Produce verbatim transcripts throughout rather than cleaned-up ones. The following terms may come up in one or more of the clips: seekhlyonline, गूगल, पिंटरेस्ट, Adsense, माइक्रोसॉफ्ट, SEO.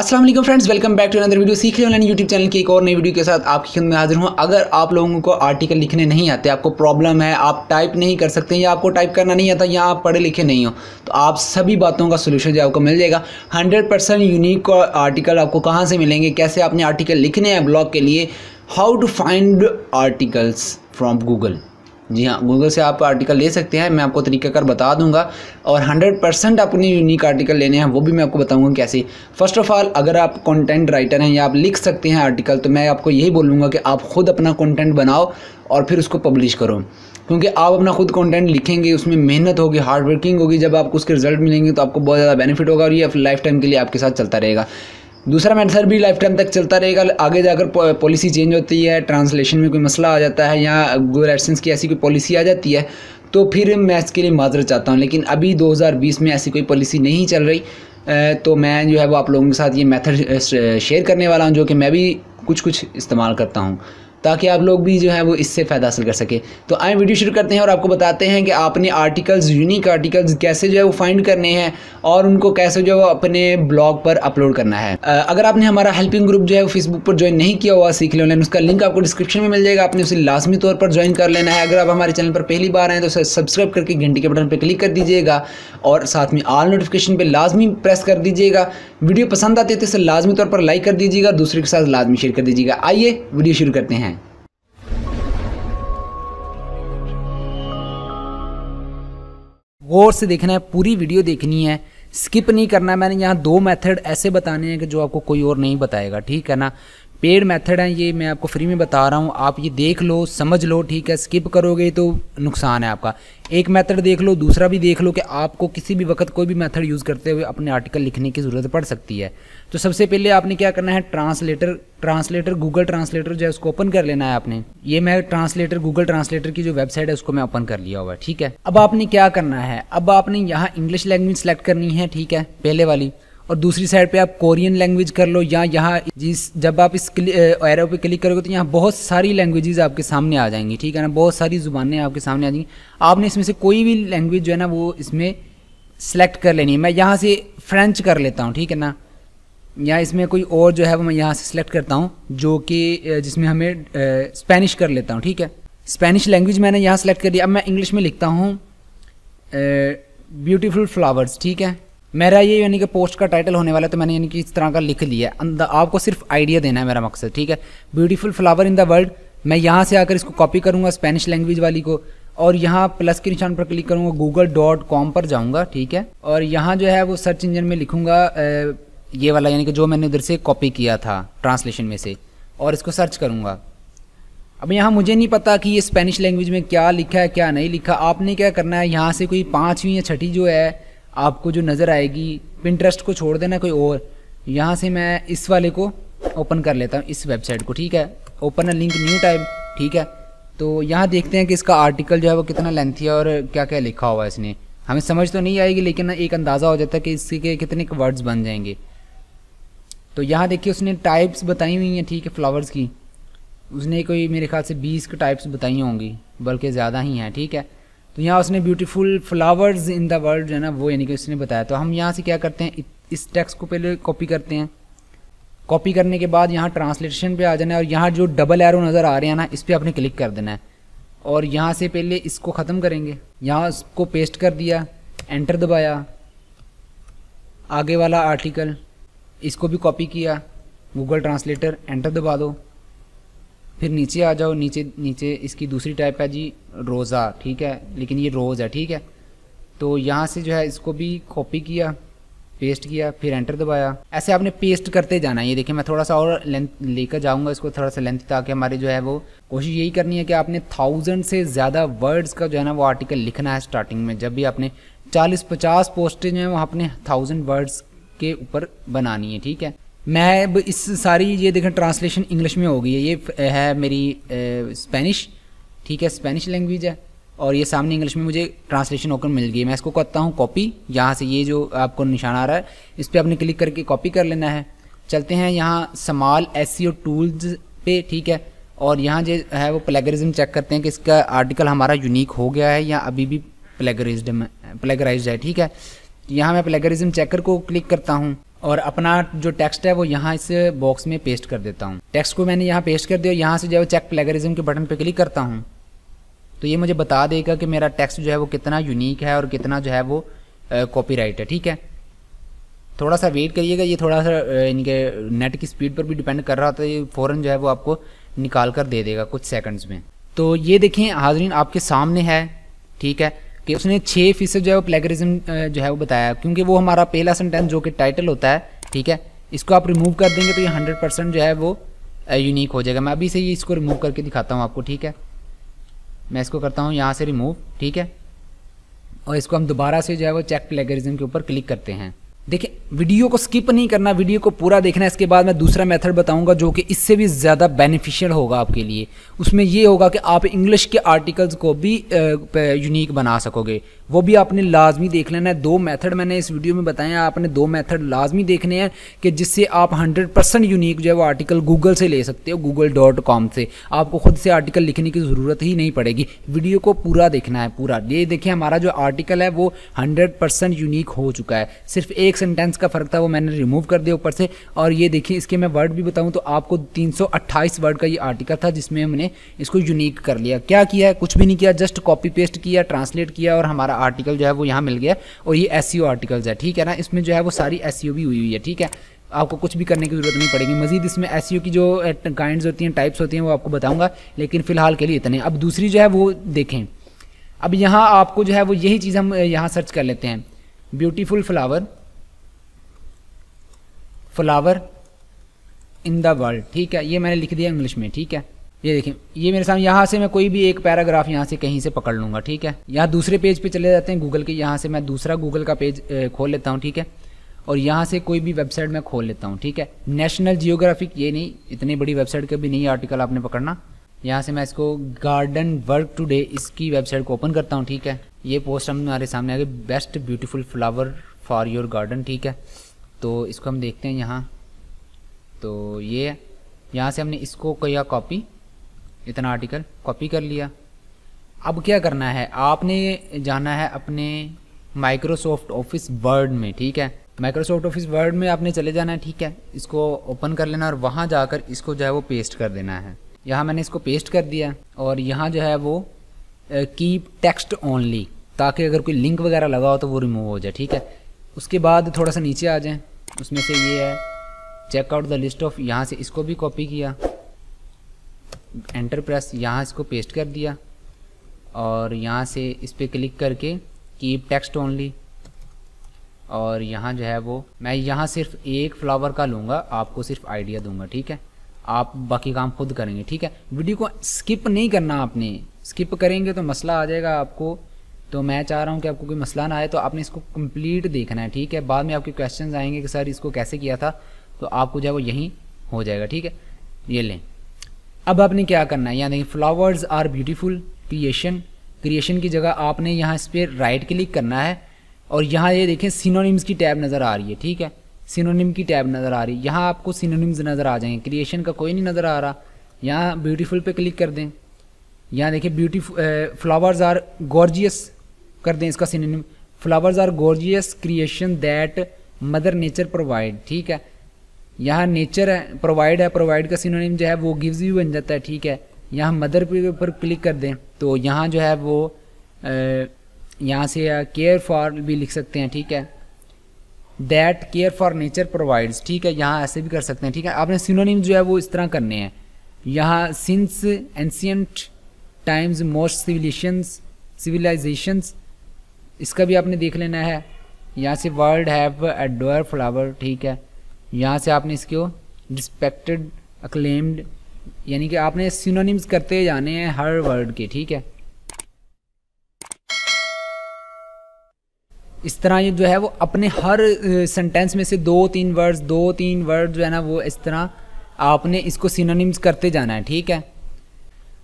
अस्सलाम वालेकुम friends, welcome back to another video. सीख लियो ऑनलाइन यूट्यूब चैनल की एक और नई वीडियो के साथ आपकी खिदमत में हाजिर हूँ। अगर आप लोगों को आर्टिकल लिखने नहीं आते, आपको प्रॉब्लम है, आप टाइप नहीं कर सकते या आपको टाइप करना नहीं आता या आप पढ़े लिखे नहीं हो, तो आप सभी बातों का सोल्यूशन जो आपको मिल जाएगा। हंड्रेड परसेंट यूनिक आर्टिकल आपको कहाँ से मिलेंगे, कैसे आपने आर्टिकल लिखने हैं ब्लॉग के लिए, how to find articles from गूगल। जी हाँ, गूगल से आप आर्टिकल ले सकते हैं, मैं आपको तरीकाकार बता दूंगा और हंड्रेड परसेंट अपने यूनिक आर्टिकल लेने हैं वो भी मैं आपको बताऊंगा कैसे। फ़र्स्ट ऑफ़ ऑल, अगर आप कंटेंट राइटर हैं या आप लिख सकते हैं आर्टिकल, तो मैं आपको यही बोलूँगा कि आप ख़ुद अपना कंटेंट बनाओ और फिर उसको पब्लिश करो, क्योंकि आप अपना खुद कंटेंट लिखेंगे, उसमें मेहनत होगी, हार्ड वर्किंग होगी, जब आपको उसके रिजल्ट मिलेंगे तो आपको बहुत ज़्यादा बेनिफिट होगा और ये लाइफ टाइम के लिए आपके साथ चलता रहेगा। दूसरा मेथड भी लाइफ टाइम तक चलता रहेगा। आगे जाकर पॉलिसी चेंज होती है, ट्रांसलेशन में कोई मसला आ जाता है या गूगल एडसेंस की ऐसी कोई पॉलिसी आ जाती है, तो फिर मैं इसके लिए माजरत चाहता हूँ, लेकिन अभी दो हज़ार बीस में ऐसी कोई पॉलिसी नहीं चल रही, तो मैं जो है वो आप लोगों के साथ ये मेथड शेयर करने वाला हूँ, जो कि मैं भी कुछ कुछ इस्तेमाल करता हूँ ताकि आप लोग भी जो है वो इससे फ़ायदा हासिल कर सके। तो आए वीडियो शुरू करते हैं और आपको बताते हैं कि आपने आर्टिकल्स, यूनिक आर्टिकल्स कैसे जो है वो फाइंड करने हैं और उनको कैसे जो है वो अपने ब्लॉग पर अपलोड करना है। अगर आपने हमारा हेल्पिंग ग्रुप जो है वो फेसबुक पर ज्वाइन नहीं किया हुआ सीख लियो ऑनलाइन, उसका लिंक आपको डिस्क्रिप्शन में मिल जाएगा, आपने उसे लाजमी तौर पर ज्वाइन कर लेना है। अगर आप हमारे चैनल पर पहली बार आएँ तो सब्सक्राइब करके घंटी के बटन पर क्लिक कर दीजिएगा और साथ में ऑल नोटिफिकेशन पर लाजमी प्रेस कर दीजिएगा। वीडियो पसंद आती है तो इसे लाजमी तौर पर लाइक कर दीजिएगा, दूसरे के साथ लाजमी शेयर कर दीजिएगा। आइए वीडियो शुरू करते हैं। गौर से देखना है, पूरी वीडियो देखनी है, स्किप नहीं करना। मैंने यहाँ दो मेथड ऐसे बताने हैं कि जो आपको कोई और नहीं बताएगा, ठीक है ना। पेड मेथड है ये, मैं आपको फ्री में बता रहा हूँ, आप ये देख लो, समझ लो, ठीक है। स्किप करोगे तो नुकसान है आपका। एक मेथड देख लो, दूसरा भी देख लो कि आपको किसी भी वक्त कोई भी मेथड यूज़ करते हुए अपने आर्टिकल लिखने की ज़रूरत पड़ सकती है। तो सबसे पहले आपने क्या करना है, ट्रांसलेटर ट्रांसलेटर गूगल ट्रांसलेटर जो है उसको ओपन कर लेना है आपने। ये मैं ट्रांसलेटर गूगल ट्रांसलेटर की जो वेबसाइट है उसको मैं ओपन कर लिया हुआ है, ठीक है। अब आपने क्या करना है, अब आपने यहाँ इंग्लिश लैंग्वेज सेलेक्ट करनी है, ठीक है, पहले वाली, और दूसरी साइड पे आप कोरियन लैंग्वेज कर लो या यहाँ जिस जब आप इस एरो पे क्लिक करोगे तो यहाँ बहुत सारी लैंग्वेजेज़ आपके सामने आ जाएंगी, ठीक है ना। बहुत सारी ज़ुबानें आपके सामने आ जाएंगी, आपने इसमें से कोई भी लैंग्वेज जो है ना वो इसमें सेलेक्ट कर लेनी है। मैं यहाँ से फ्रेंच कर लेता हूँ, ठीक है ना, या इसमें कोई और जो है वो मैं यहाँ से सिलेक्ट करता हूँ, जो कि जिसमें हमें स्पेनिश कर लेता हूँ, ठीक है। स्पेनिश लैंग्वेज मैंने यहाँ सेलेक्ट कर लिया। अब मैं इंग्लिश में लिखता हूँ ब्यूटीफुल फ्लावर्स, ठीक है। मेरा ये यानी कि पोस्ट का टाइटल होने वाला है, तो मैंने यानी कि इस तरह का लिख लिया। अंदर आपको सिर्फ आइडिया देना है, मेरा मकसद, ठीक है। Beautiful flower in the world, मैं यहाँ से आकर इसको कॉपी करूँगा स्पेनिश लैंग्वेज वाली को, और यहाँ प्लस के निशान पर क्लिक करूँगा, गूगल डॉट कॉम पर जाऊँगा, ठीक है, और यहाँ जो है वो सर्च इंजन में लिखूँगा ये वाला, यानी कि जो मैंने उधर से कॉपी किया था ट्रांसलेशन में से, और इसको सर्च करूँगा। अब यहाँ मुझे नहीं पता कि ये स्पेनिश लैंग्वेज में क्या लिखा है क्या नहीं लिखा। आपने क्या करना है, यहाँ से कोई पाँचवीं या छठी जो है आपको जो नज़र आएगी, पिंटरेस्ट को छोड़ देना कोई और। यहाँ से मैं इस वाले को ओपन कर लेता हूँ, इस वेबसाइट को, ठीक है। Open a link new type, ठीक है। तो यहाँ देखते हैं कि इसका आर्टिकल जो है वो कितना लेंथी है और क्या क्या लिखा हुआ है इसने। हमें समझ तो नहीं आएगी, लेकिन एक अंदाज़ा हो जाता है कि इसके कितने वर्ड्स बन जाएंगे। तो यहाँ देखिए उसने टाइप्स बताई हुई हैं, ठीक है, फ्लावर्स की। उसने कोई मेरे ख्याल से बीस के टाइप्स बताई होंगी, बल्कि ज़्यादा ही हैं, ठीक है। तो यहाँ उसने beautiful flowers in the world जो है ना वो यानी कि उसने बताया। तो हम यहाँ से क्या करते हैं, इस टेक्स्ट को पहले कॉपी करते हैं। कॉपी करने के बाद यहाँ ट्रांसलेशन पे आ जाना है और यहाँ जो डबल एरो नज़र आ रहे हैं ना, इस पर आपने क्लिक कर देना है और यहाँ से पहले इसको ख़त्म करेंगे। यहाँ इसको पेस्ट कर दिया, एंटर दबाया, आगे वाला आर्टिकल इसको भी कॉपी किया, गूगल ट्रांसलेटर, एंटर दबा दो। फिर नीचे आ जाओ, नीचे नीचे इसकी दूसरी टाइप है जी रोज़ा, ठीक है, लेकिन ये रोज़ है, ठीक है। तो यहाँ से जो है इसको भी कॉपी किया, पेस्ट किया, फिर एंटर दबाया। ऐसे आपने पेस्ट करते जाना है। ये देखिए मैं थोड़ा सा और लेंथ लेकर जाऊँगा इसको, थोड़ा सा लेंथ, ताकि हमारी जो है वो कोशिश यही करनी है कि आपने थाउजेंड से ज़्यादा वर्ड्स का जो है ना वो आर्टिकल लिखना है। स्टार्टिंग में जब भी आपने चालीस पचास पोस्टें जो हैं वो आपने थाउजेंड वर्ड्स के ऊपर बनानी है, ठीक है। मैं इस सारी ये देखें ट्रांसलेशन इंग्लिश में हो गई है, ये है मेरी स्पेनिश, ठीक है, स्पेनिश लैंग्वेज है, और ये सामने इंग्लिश में मुझे ट्रांसलेशन होकर मिल गई। मैं इसको करता हूँ कॉपी, यहाँ से ये जो आपको निशान आ रहा है इस पर आपने क्लिक करके कॉपी कर लेना है। चलते हैं यहाँ समाल एसईओ टूल्स पे, ठीक है, और यहाँ जो है वो प्लेगरिज्म चेक करते हैं कि इसका आर्टिकल हमारा यूनिक हो गया है या अभी भी प्लेगराइज्ड प्लेगराइज्ड है, ठीक है। यहाँ मैं प्लेगरिज्म चेकर को क्लिक करता हूँ और अपना जो टेक्स्ट है वो यहाँ इस बॉक्स में पेस्ट कर देता हूँ। टेक्स्ट को मैंने यहाँ पेस्ट कर दिया और यहाँ से जो है चेक प्लेगरिज्म के बटन पर क्लिक करता हूँ तो ये मुझे बता देगा कि मेरा टेक्स्ट जो है वो कितना यूनिक है और कितना जो है वो कॉपीराइट है। ठीक है, थोड़ा सा वेट करिएगा, ये थोड़ा सा इनके नेट की स्पीड पर भी डिपेंड कर रहा था, ये फ़ौरन जो है वो आपको निकाल कर दे देगा कुछ सेकंड्स में। तो ये देखें हाजरीन आपके सामने है, ठीक है, कि उसने छः फीसद जो है वो प्लेगरिज्म जो है वो बताया, क्योंकि वो हमारा पहला सेंटेंस जो कि टाइटल होता है, ठीक है, इसको आप रिमूव कर देंगे तो ये हंड्रेड परसेंट जो है वो यूनिक हो जाएगा। मैं अभी से ये इसको रिमूव करके दिखाता हूँ आपको। ठीक है, मैं इसको करता हूँ यहाँ से रिमूव, ठीक है, और इसको हम दोबारा से जो है वो चेक प्लेगरिज्म के ऊपर क्लिक करते हैं। देखिए वीडियो को स्किप नहीं करना, वीडियो को पूरा देखना। इसके बाद मैं दूसरा मेथड बताऊंगा जो कि इससे भी ज़्यादा बेनिफिशियल होगा आपके लिए। उसमें ये होगा कि आप इंग्लिश के आर्टिकल्स को भी यूनिक बना सकोगे, वो भी आपने लाजमी देख लेना है। दो मेथड मैंने इस वीडियो में बताए हैं, आपने दो मेथड लाजमी देखने हैं कि जिससे आप हंड्रेड परसेंट यूनिक जो है वो आर्टिकल गूगल से ले सकते हो, गूगल डॉट कॉम से। आपको खुद से आर्टिकल लिखने की ज़रूरत ही नहीं पड़ेगी। वीडियो को पूरा देखना है पूरा। ये देखिए हमारा जो आर्टिकल है वो हंड्रेड परसेंट यूनिक हो चुका है, सिर्फ एक सेंटेंस का फ़र्क था वो मैंने रिमूव कर दिया ऊपर से। और ये देखिए इसके मैं वर्ड भी बताऊं तो आपको तीन सौ अट्ठाईस वर्ड का ये आर्टिकल था जिसमें हमने इसको यूनिक कर लिया। क्या किया है? कुछ भी नहीं किया, जस्ट कॉपी पेस्ट किया, ट्रांसलेट किया और हमारा आर्टिकल जो है वो यहाँ मिल गया। और ये एसईओ आर्टिकल्स है, ठीक है ना, इसमें जो है वो सारी एसईओ भी हुई हुई है। ठीक है, आपको कुछ भी करने की ज़रूरत नहीं पड़ेगी। मजीद इसमें एसईओ की जो काइंड्स होती हैं, टाइप्स होती हैं, वो आपको बताऊँगा, लेकिन फ़िलहाल के लिए इतने। अब दूसरी जो है वो देखें। अब यहाँ आपको जो है वो यही चीज़ हम यहाँ सर्च कर लेते हैं, beautiful flower flower in the world. ठीक है, ये मैंने लिख दिया इंग्लिश में। ठीक है, ये देखें, ये मेरे सामने। यहाँ से मैं कोई भी एक पैराग्राफ यहाँ से कहीं से पकड़ लूँगा। ठीक है, यहाँ दूसरे पेज पे चले जाते हैं गूगल के। यहाँ से मैं दूसरा गूगल का पेज खोल लेता हूँ। ठीक है, और यहाँ से कोई भी वेबसाइट मैं खोल लेता हूँ। ठीक है, नेशनल जियोग्राफिक, ये नहीं, इतनी बड़ी वेबसाइट का भी नहीं आर्टिकल आपने पकड़ना। यहाँ से मैं इसको गार्डन वर्क टूडे, इसकी वेबसाइट को ओपन करता हूँ। ठीक है, ये पोस्ट हमारे सामने आ गई, best beautiful flower for your garden. ठीक है, तो इसको हम देखते हैं यहाँ। तो ये यहाँ से हमने इसको किया कॉपी, इतना आर्टिकल कॉपी कर लिया। अब क्या करना है, आपने जाना है अपने माइक्रोसॉफ्ट ऑफिस वर्ड में। ठीक है, माइक्रोसॉफ्ट ऑफिस वर्ड में आपने चले जाना है। ठीक है, इसको ओपन कर लेना और वहाँ जाकर इसको जो है वो पेस्ट कर देना है। यहाँ मैंने इसको पेस्ट कर दिया और यहाँ जो है वो कीप टेक्स्ट ओनली, ताकि अगर कोई लिंक वगैरह लगा हो तो वो रिमूव हो जाए। ठीक है, उसके बाद थोड़ा सा नीचे आ जाएं, उसमें से ये है चेकआउट द लिस्ट ऑफ, यहाँ से इसको भी कॉपी किया, एंटर प्रेस, यहाँ इसको पेस्ट कर दिया और यहाँ से इस पर क्लिक करके कीप टेक्स्ट ओनली। और यहाँ जो है वो मैं यहाँ सिर्फ एक फ्लावर का लूँगा, आपको सिर्फ आइडिया दूँगा। ठीक है, आप बाकी काम खुद करेंगे। ठीक है, वीडियो को स्किप नहीं करना आपने, स्किप करेंगे तो मसला आ जाएगा आपको। तो मैं चाह रहा हूं कि आपको कोई मसला ना आए, तो आपने इसको कंप्लीट देखना है। ठीक है, बाद में आपके क्वेश्चंस आएंगे कि सर इसको कैसे किया था, तो आपको जो है वो यहीं हो जाएगा। ठीक है, ये लें। अब आपने क्या करना है, यहाँ देखिए flowers are beautiful creation, creation की जगह आपने यहाँ इस पर राइट क्लिक करना है और यहाँ ये देखें सिनोनिम्स की टैब नज़र आ रही है। ठीक है, सिनोनिम की टैब नज़र आ रही है, यहाँ आपको सिनोनिम्स नज़र आ जाएंगे, क्रिएशन का कोई नहीं नज़र आ रहा। यहाँ ब्यूटीफुल पे क्लिक कर दें, यहाँ देखिए ब्यूटीफुल फ्लावर्स आर गॉर्जियस कर दें इसका synonym, flowers are gorgeous creation that mother nature provide. ठीक है, यहाँ नेचर है, प्रोवाइड है, प्रोवाइड का सिनोनिम जो है वो गिव्स यू बन जाता है। ठीक है, यहाँ मदर के ऊपर क्लिक कर दें तो यहाँ जो है वो यहाँ से केयर फॉर भी लिख सकते हैं। ठीक है, that care for nature provides. ठीक है, यहाँ ऐसे भी कर सकते हैं। ठीक है, आपने सिनोनिम जो है वो इस तरह करने हैं। यहाँ since ancient times most civilisations civilisations, इसका भी आपने देख लेना है। यहाँ से वर्ल्ड हैव एडोर फ्लावर। ठीक है, यहाँ से आपने इसको रिस्पेक्टेड अक्लेम्ड, यानी कि आपने सिनोनिम्स करते जाने हैं हर वर्ड के। ठीक है, इस तरह ये जो है वो अपने हर सेंटेंस में से दो तीन वर्ड्स दो तीन वर्ड जो है ना वो इस तरह आपने इसको सिनोनिम्स करते जाना है। ठीक है,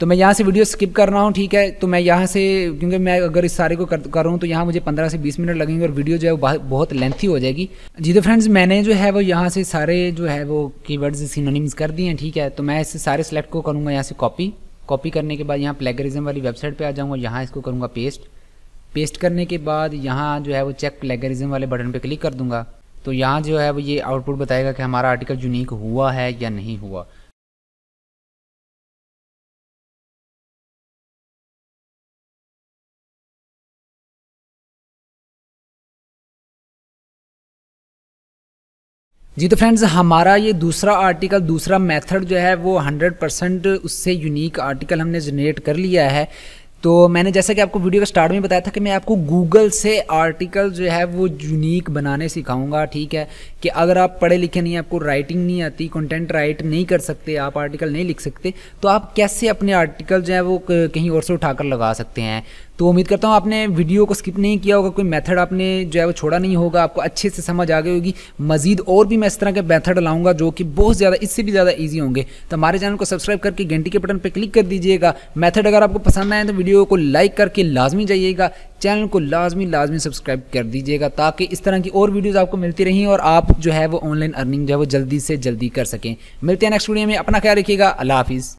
तो मैं यहाँ से वीडियो स्किप कर रहा हूँ। ठीक है, तो मैं यहाँ से, क्योंकि मैं अगर इस सारे को कर, कर रहा हूँ तो यहाँ मुझे पंद्रह से बीस मिनट लगेंगे और वीडियो जो है वो बहुत लेंथी हो जाएगी। जी तो फ्रेंड्स, मैंने जो है वो यहाँ से सारे जो है वो कीवर्ड्स सिनोनिम्स कर दिए हैं। ठीक है, तो मैं इसे सारे सेलेक्ट को करूँगा यहाँ से कॉपी, कॉपी करने के बाद यहाँ प्लेगरिज्म वाली वेबसाइट पर आ जाऊँगा, यहाँ इसको करूँगा पेस्ट, पेस्ट करने के बाद यहाँ जो है वो चेक प्लेगरिज्म वाले बटन पर क्लिक कर दूँगा। तो यहाँ जो है वो ये आउटपुट बताएगा कि हमारा आर्टिकल यूनिक हुआ है या नहीं हुआ। जी तो फ्रेंड्स, हमारा ये दूसरा आर्टिकल, दूसरा मेथड जो है वो हंड्रेड परसेंट उससे यूनिक आर्टिकल हमने जनरेट कर लिया है। तो मैंने जैसा कि आपको वीडियो के स्टार्ट में बताया था कि मैं आपको गूगल से आर्टिकल जो है वो यूनिक बनाने सिखाऊंगा। ठीक है कि अगर आप पढ़े लिखे नहीं, आपको राइटिंग नहीं आती, कंटेंट राइट नहीं कर सकते, आप आर्टिकल नहीं लिख सकते, तो आप कैसे अपने आर्टिकल जो है वो कहीं और से उठाकर लगा सकते हैं। तो उम्मीद करता हूँ आपने वीडियो को स्किप नहीं किया होगा, कोई मेथड आपने जो है वो छोड़ा नहीं होगा, आपको अच्छे से समझ आ गई होगी। मजीद और भी मैं इस तरह के मेथड लाऊंगा जो कि बहुत ज़्यादा, इससे भी ज़्यादा इजी होंगे। तो हमारे चैनल को सब्सक्राइब करके घंटी के बटन पर क्लिक कर दीजिएगा। मेथड अगर आपको पसंद आए तो वीडियो को लाइक करके लाजमी जाइएगा, चैनल को लाजमी लाजमी सब्सक्राइब कर दीजिएगा, ताकि इस तरह की और वीडियोज़ आपको मिलती रहें और आप जो है वो ऑनलाइन अर्निंग जो है वो जल्दी से जल्दी कर सकें। मिलते हैं नेक्स्ट वीडियो में, अपना ख्याल रखिएगा। अल्लाह हाफिज़।